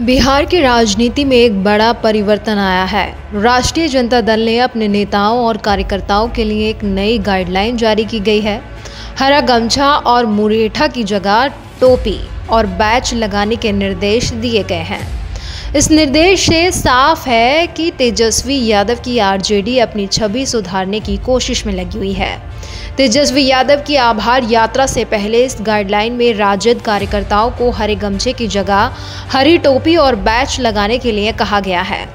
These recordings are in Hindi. बिहार की राजनीति में एक बड़ा परिवर्तन आया है। राष्ट्रीय जनता दल ने अपने नेताओं और कार्यकर्ताओं के लिए एक नई गाइडलाइन जारी की गई है। हरा गमछा और मुरेठा की जगह टोपी और बैच लगाने के निर्देश दिए गए हैं। इस निर्देश से साफ है कि तेजस्वी यादव की आरजेडी अपनी छवि सुधारने की कोशिश में लगी हुई है। तेजस्वी यादव की आभार यात्रा से पहले इस गाइडलाइन में राजद कार्यकर्ताओं को हरे गमछे की जगह हरी टोपी और बैच लगाने के लिए कहा गया है।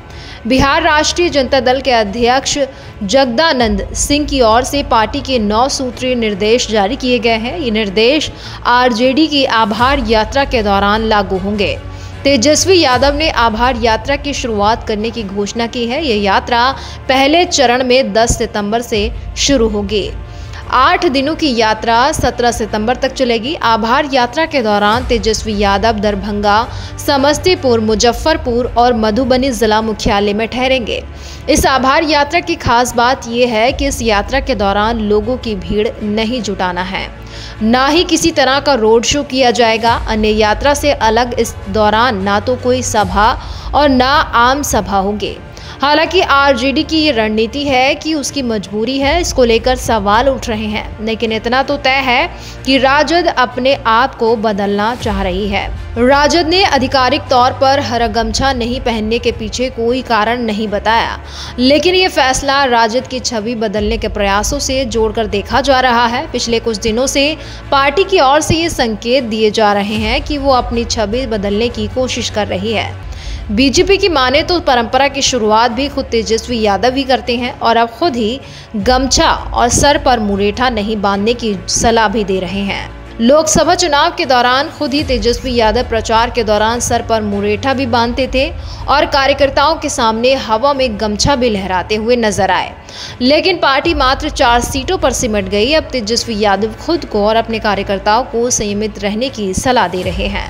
बिहार राष्ट्रीय जनता दल के अध्यक्ष जगदानंद सिंह की ओर से पार्टी के 9 सूत्रीय निर्देश जारी किए गए हैं। ये निर्देश आरजेडी की आभार यात्रा के दौरान लागू होंगे। तेजस्वी यादव ने आभार यात्रा की शुरुआत करने की घोषणा की है। ये यात्रा पहले चरण में 10 सितंबर से शुरू होगी। 8 दिनों की यात्रा 17 सितंबर तक चलेगी। आभार यात्रा के दौरान तेजस्वी यादव दरभंगा, समस्तीपुर, मुजफ्फरपुर और मधुबनी जिला मुख्यालय में ठहरेंगे। इस आभार यात्रा की खास बात यह है कि इस यात्रा के दौरान लोगों की भीड़ नहीं जुटाना है, ना ही किसी तरह का रोड शो किया जाएगा। अन्य यात्रा से अलग इस दौरान ना तो कोई सभा और ना आम सभा होंगे। हालांकि आरजेडी की ये रणनीति है कि उसकी मजबूरी है, इसको लेकर सवाल उठ रहे हैं, लेकिन इतना तो तय है कि राजद अपने आप को बदलना चाह रही है। राजद ने आधिकारिक तौर पर हरा गमछा नहीं पहनने के पीछे कोई कारण नहीं बताया, लेकिन ये फैसला राजद की छवि बदलने के प्रयासों से जोड़कर देखा जा रहा है। पिछले कुछ दिनों से पार्टी की ओर से ये संकेत दिए जा रहे हैं कि वो अपनी छवि बदलने की कोशिश कर रही है। बीजेपी की माने तो परंपरा की शुरुआत भी खुद तेजस्वी यादव ही करते हैं और अब खुद ही गमछा और सर पर मुरेठा नहीं बांधने की सलाह भी दे रहे हैं। लोकसभा चुनाव के दौरान खुद ही तेजस्वी यादव प्रचार के दौरान सर पर मुरेठा भी बांधते थे और कार्यकर्ताओं के सामने हवा में गमछा भी लहराते हुए नजर आए, लेकिन पार्टी मात्र 4 सीटों पर सिमट गई। अब तेजस्वी यादव खुद को और अपने कार्यकर्ताओं को संयमित रहने की सलाह दे रहे हैं।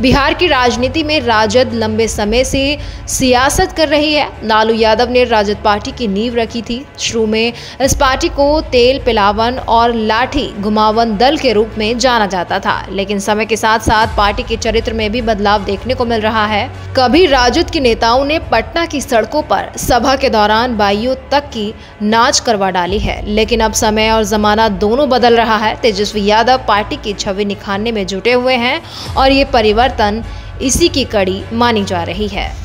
बिहार की राजनीति में राजद लंबे समय से सियासत कर रही है। लालू यादव ने राजद पार्टी की नींव रखी थी। शुरू में इस पार्टी को तेल पिलावन और लाठी घुमावन दल के रूप में जाना जाता था, लेकिन समय के साथ साथ पार्टी के चरित्र में भी बदलाव देखने को मिल रहा है। कभी राजद के नेताओं ने पटना की सड़कों पर सभा के दौरान बाइयों तक की नाच करवा डाली है, लेकिन अब समय और जमाना दोनों बदल रहा है। तेजस्वी यादव पार्टी की छवि निखारने में जुटे हुए हैं और ये परिवर्तन इसी की कड़ी मानी जा रही है।